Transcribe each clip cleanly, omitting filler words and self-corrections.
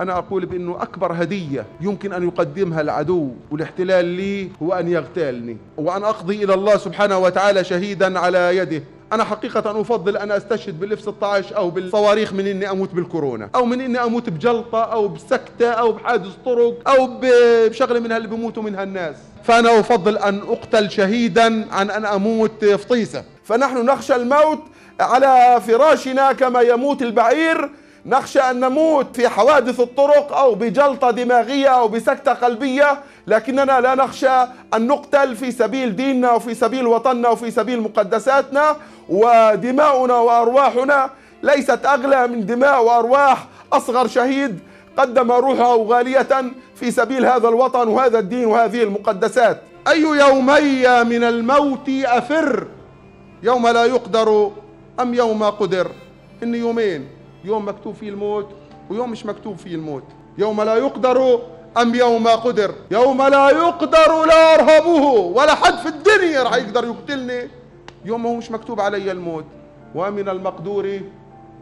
أنا أقول بأنه أكبر هدية يمكن أن يقدمها العدو والاحتلال لي هو أن يغتالني وأن أقضي إلى الله سبحانه وتعالى شهيدا على يده. أنا حقيقة أن أفضل أن أستشهد بالF-16 أو بالصواريخ من إني أموت بالكورونا أو من إني أموت بجلطة أو بسكتة أو بحادث طرق أو بشغلة منها اللي بموتوا منها الناس. فأنا أفضل أن أقتل شهيدا عن أن أموت فطيسة. فنحن نخشى الموت على فراشنا كما يموت البعير، نخشى أن نموت في حوادث الطرق أو بجلطة دماغية أو بسكتة قلبية، لكننا لا نخشى أن نقتل في سبيل ديننا وفي سبيل وطننا وفي سبيل مقدساتنا. ودماؤنا وأرواحنا ليست أغلى من دماء وأرواح أصغر شهيد قدم روحه غالية في سبيل هذا الوطن وهذا الدين وهذه المقدسات. أي يومي من الموت أفر؟ يوم لا يقدر أم يوم قدر؟ إن يومين، يوم مكتوب فيه الموت ويوم مش مكتوب فيه الموت. يوم لا يقدر أم يوم قدر؟ يوم لا يقدر لا أرهبه، ولا حد في الدنيا راح يقدر يقتلني يوم هو مش مكتوب علي الموت. ومن المقدور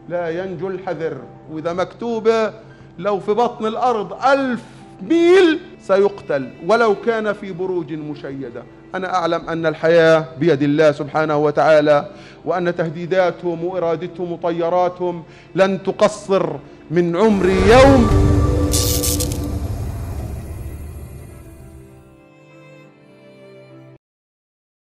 لا ينجو الحذر، وإذا مكتوبة لو في بطن الأرض 1000 ميل سيقتل ولو كان في بروج مشيدة. أنا أعلم أن الحياة بيد الله سبحانه وتعالى، وأن تهديداتهم وإرادتهم وطياراتهم لن تقصر من عمري يوم.